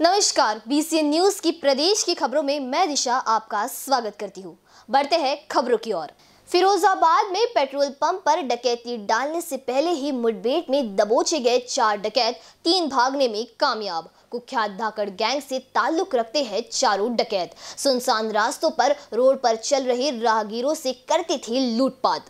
नमस्कार, BCN news की प्रदेश की खबरों में मैं दिशा आपका स्वागत करती हूँ। बढ़ते हैं खबरों की ओर। फिरोजाबाद में पेट्रोल पंप पर डकैती डालने से पहले ही मुठभेड़ में दबोचे गए 4 डकैत, 3 भागने में कामयाब। कुख्यात धाकड़ गैंग से ताल्लुक रखते हैं चारों डकैत। सुनसान रास्तों पर रोड पर चल रहे राहगीरों से करती थी लूटपाट।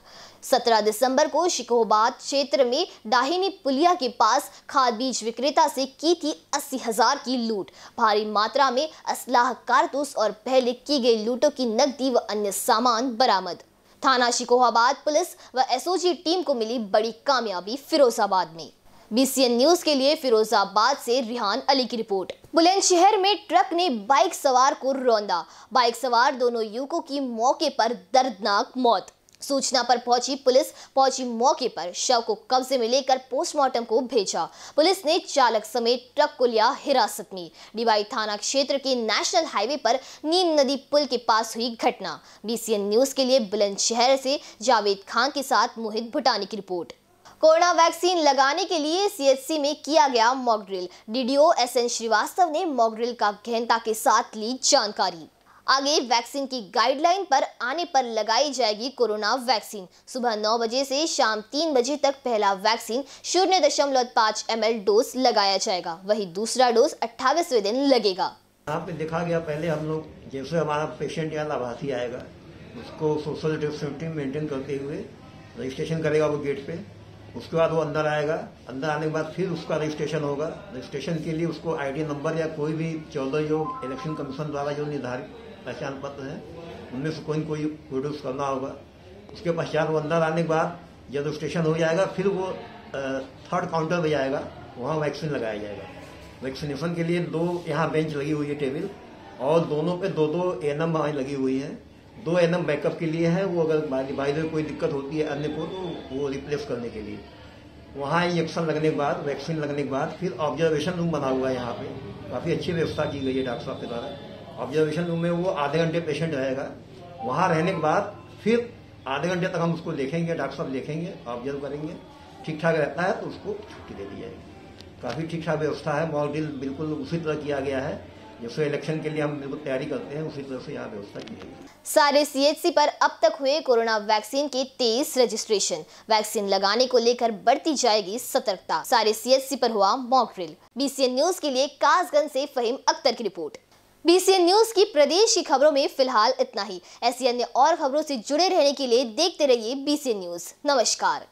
17 दिसंबर को शिकोहाबाद क्षेत्र में डाहिनी पुलिया के पास खाद बीज विक्रेता से की थी 80,000 की लूट। भारी मात्रा में असलाह, कारतूस और पहले की गई लूटों की नकदी व अन्य सामान बरामद। थाना शिकोहाबाद पुलिस व एसओजी टीम को मिली बड़ी कामयाबी फिरोजाबाद में। बीसीएन न्यूज के लिए फिरोजाबाद से रिहान अली की रिपोर्ट। बुलंद शहर में ट्रक ने बाइक सवार को रौंदा। बाइक सवार दोनों युवकों की मौके पर दर्दनाक मौत। सूचना पर पहुंची पुलिस मौके पर, शव को कब्जे में लेकर पोस्टमार्टम को भेजा। पुलिस ने चालक समेत ट्रक को लिया हिरासत में। डिवाई थाना क्षेत्र के नेशनल हाईवे पर नीम नदी पुल के पास हुई घटना। बीसीएन न्यूज के लिए बुलंद शहर से जावेद खान के साथ मोहित भटानी की रिपोर्ट। कोरोना वैक्सीन लगाने के लिए सीएचसी में किया गया mock drill. DDO SN Srivastava ने मॉक ड्रिल का गहनता के साथ ली जानकारी। आगे वैक्सीन की गाइडलाइन पर आने पर लगाई जाएगी कोरोना वैक्सीन। सुबह 9 बजे से शाम 3 बजे तक पहला वैक्सीन 0.5 ml डोज लगाया जाएगा, वही दूसरा डोज 28वें दिन लगेगा। यहाँ पे लिखा गया पहले हम लोग जैसे हमारा पेशेंट या लाभार्थी आएगा उसको सोशल डिस्टेंसिंग मेंटेन करते हुए रजिस्ट्रेशन करेगा वो गेट पे। उसके बाद वो अंदर आएगा, अंदर आने के बाद फिर उसका रजिस्ट्रेशन होगा। रजिस्ट्रेशन के लिए उसको आईडी नंबर या कोई भी 14 जो इलेक्शन कमीशन द्वारा जो निर्धारित पहचान पत्र है उनमें से कोई प्रोड्यूस करना होगा। उसके पश्चात वो अंदर आने के बाद जब रजिस्ट्रेशन हो जाएगा फिर वो 3rd काउंटर पर जाएगा, वहाँ वैक्सीन लगाया जाएगा। वैक्सीनेशन के लिए 2 यहाँ बेंच लगी हुई है, टेबल, और दोनों पे 2-2 एनएम लगी हुई है। 2 एनएम बैकअप के लिए है, वो अगर बाई द वे कोई दिक्कत होती है अन्य को तो वो रिप्लेस करने के लिए। वहाँ इंजेक्शन लगने के बाद, वैक्सीन लगने के बाद फिर ऑब्जर्वेशन रूम बना हुआ है। यहाँ पे काफ़ी अच्छी व्यवस्था की गई है डॉक्टर साहब के द्वारा। ऑब्जर्वेशन रूम में वो आधे घंटे पेशेंट रहेगा। वहाँ रहने के बाद फिर आधे घंटे तक हम उसको देखेंगे, डॉक्टर साहब देखेंगे, ऑब्जर्व करेंगे। ठीक ठाक रहता है तो उसको छुट्टी दे दी जाएगी। काफ़ी ठीक ठाक व्यवस्था है। मॉक ड्रिल बिल्कुल उसी तरह किया गया है जैसे इलेक्शन के लिए हम बिल्कुल तैयारी करते हैं, उसी तरह से यहाँ व्यवस्था की जाएगी। सारे सीएचसी पर अब तक हुए कोरोना वैक्सीन के 23 रजिस्ट्रेशन। वैक्सीन लगाने को लेकर बढ़ती जाएगी सतर्कता। सारे सीएचसी पर हुआ मॉक ड्रिल। बीसीएन न्यूज के लिए कासगंज से फहीम अख्तर की रिपोर्ट। बीसीएन न्यूज की प्रदेश की खबरों में फिलहाल इतना ही। ऐसी अन्य और खबरों से जुड़े रहने के लिए देखते रहिए बीसीएन न्यूज। नमस्कार।